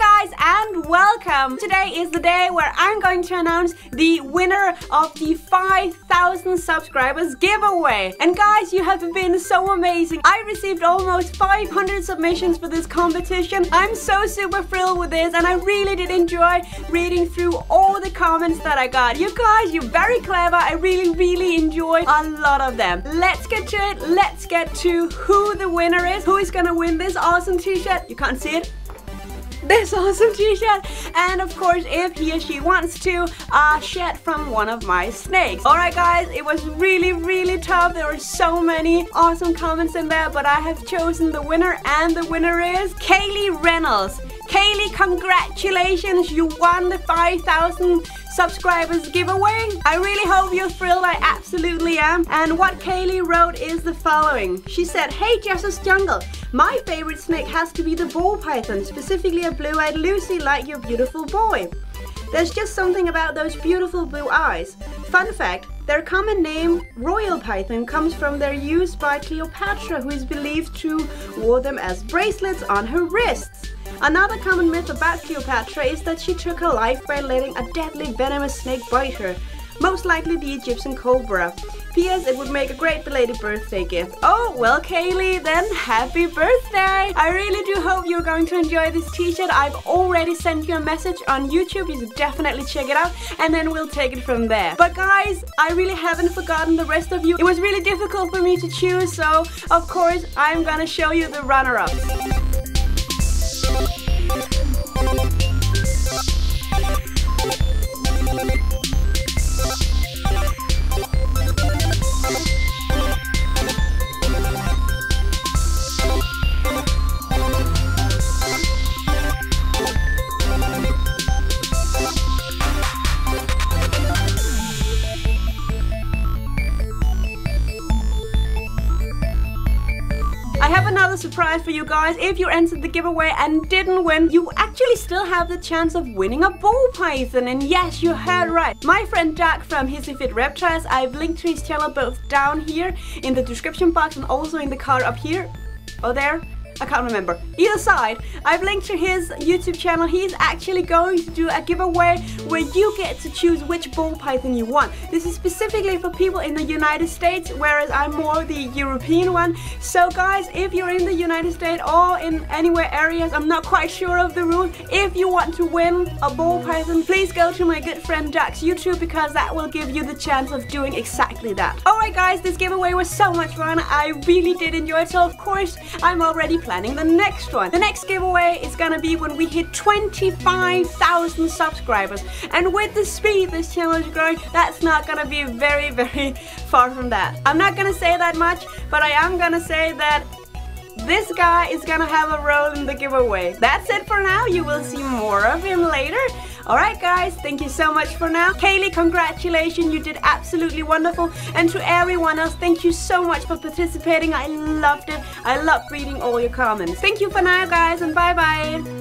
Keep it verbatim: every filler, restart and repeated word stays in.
guys and welcome! Today is the day where I'm going to announce the winner of the five thousand subscribers giveaway. And guys, you have been so amazing. I received almost five hundred submissions for this competition. I'm so super thrilled with this and I really did enjoy reading through all the comments that I got. You guys, you're very clever. I really, really enjoyed a lot of them. Let's get to it. Let's get to who the winner is. Who is gonna win this awesome t-shirt? You can't see it. This awesome t-shirt, and of course if he or she wants to, a shed from one of my snakes. Alright guys, it was really really tough. There were so many awesome comments in there, but I have chosen the winner, and the winner is Kaylee Reynolds. Kaylee, congratulations, you won the five thousand subscribers giveaway. I really hope you're thrilled, I absolutely am. And what Kaylee wrote is the following. She said, "Hey Jossers Jungle, my favorite snake has to be the ball python, specifically a blue-eyed Lucy like your beautiful boy. There's just something about those beautiful blue eyes. Fun fact, their common name, royal python, comes from their use by Cleopatra, who is believed to wear them as bracelets on her wrists. Another common myth about Cleopatra is that she took her life by letting a deadly venomous snake bite her, most likely the Egyptian cobra. P S It would make a great belated birthday gift." Oh, well Kaylee, then happy birthday! I really do hope you're going to enjoy this t-shirt. I've already sent you a message on YouTube, you should definitely check it out, and then we'll take it from there. But guys, I really haven't forgotten the rest of you. It was really difficult for me to choose, so of course I'm gonna show you the runner-ups. I have another surprise for you guys. If you entered the giveaway and didn't win, you actually still have the chance of winning a ball python. And yes, you heard right. My friend Doug from Hissy Fit Reptiles, I've linked to his channel both down here in the description box and also in the card up here. Or there. I can't remember. Either side, I've linked to his YouTube channel. He's actually going to do a giveaway where you get to choose which ball python you want. This is specifically for people in the United States, whereas I'm more the European one. So guys, if you're in the United States or in anywhere areas, I'm not quite sure of the rules. If you want to win a ball python, please go to my good friend Doug's YouTube, because that will give you the chance of doing exactly that. Alright guys, this giveaway was so much fun. I really did enjoy it, so of course I'm already playing planning the next one. The next giveaway is gonna be when we hit twenty-five thousand subscribers, and with the speed this channel is growing, that's not gonna be very very far from that. I'm not gonna say that much, but I am gonna say that this guy is gonna have a role in the giveaway. That's it for now, you will see more of him later. Alright guys, thank you so much for now. Kaylee, congratulations, you did absolutely wonderful. And to everyone else, thank you so much for participating. I loved it. I loved reading all your comments. Thank you for now guys, and bye bye.